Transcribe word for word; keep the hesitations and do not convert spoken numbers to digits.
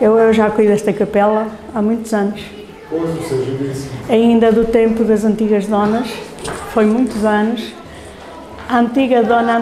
Eu, eu já cuido desta capela há muitos anos. Pois, ou seja, disse. Ainda do tempo das antigas donas, foi muitos anos. A antiga dona